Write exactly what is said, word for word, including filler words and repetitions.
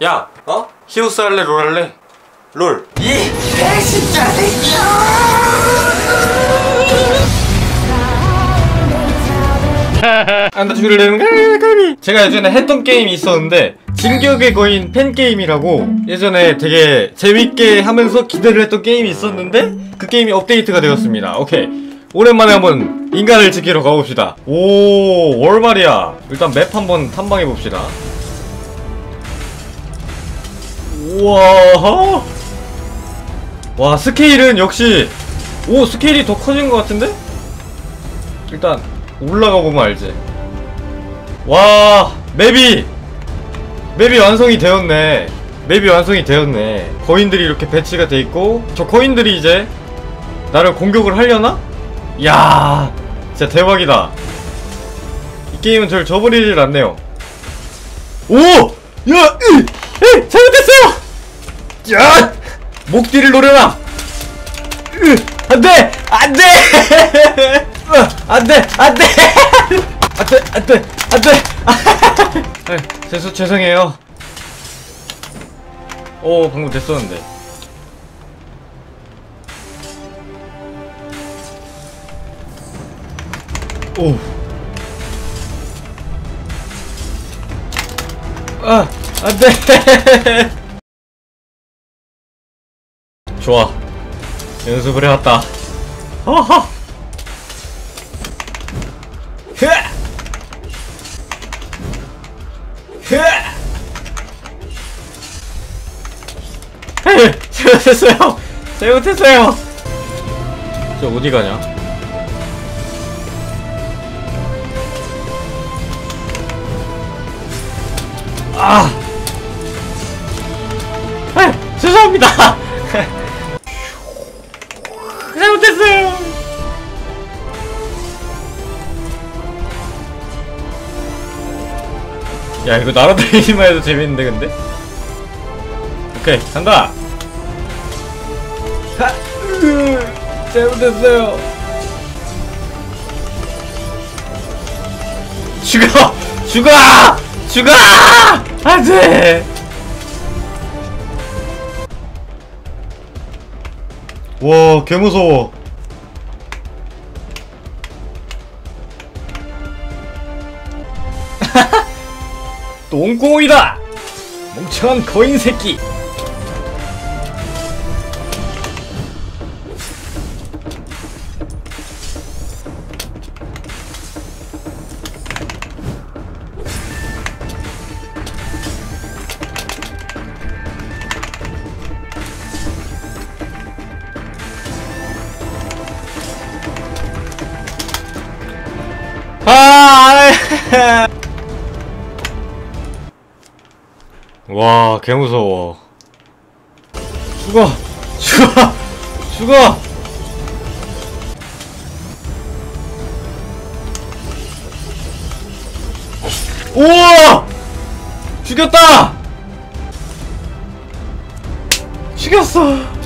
야! 어? 히오스 할래? 롤 할래? 롤! 이! 개신 자식아! 안다 죽이려는 거야? 제가 예전에 했던 게임이 있었는데 진격의 거인 팬게임이라고 예전에 되게 재밌게 하면서 기대를 했던 게임이 있었는데 그 게임이 업데이트가 되었습니다. 오케이, 오랜만에 한번 인간을 지키러 가봅시다. 오, 월말이야. 일단 맵 한번 탐방해봅시다. 우와, 와, 스케일은 역시, 오, 스케일이 더 커진 것 같은데? 일단 올라가보면 알지. 와, 맵이 맵이 완성이 되었네. 맵이 완성이 되었네. 거인들이 이렇게 배치가 돼있고 저 거인들이 이제 나를 공격을 하려나? 이야, 진짜 대박이다. 이 게임은 저를 저버리질 않네요. 오! 야! 으! 으! 잘못했어요! 야! 목뒤를 노려라! 으! 안 돼! 안 돼! 안 돼! 안 돼! 안 돼! 안 돼! 안 돼! 네, 죄송, 죄송해요. 오, 방금 됐었는데. 오. 아, 안 돼! 좋아. 연습을 해왔다. 어허! 흐아! 흐아! 헤이! 잘못했어요! 잘못했어요! 저 어디 가냐? 아, 아, 죄송합니다. 잘못했어요. 야, 이거 날아다니기만 해도 재밌는데, 근데? 오케이, 간다. 아, 으, 잘못했어요. 죽어, 죽어, 죽어. 안돼! 와, 개무서워. 똥꼬이다! 멍청한 거인 새끼! 와, 개무서워. 죽어! 죽어! 죽어! 우와! 죽였다! 죽였어!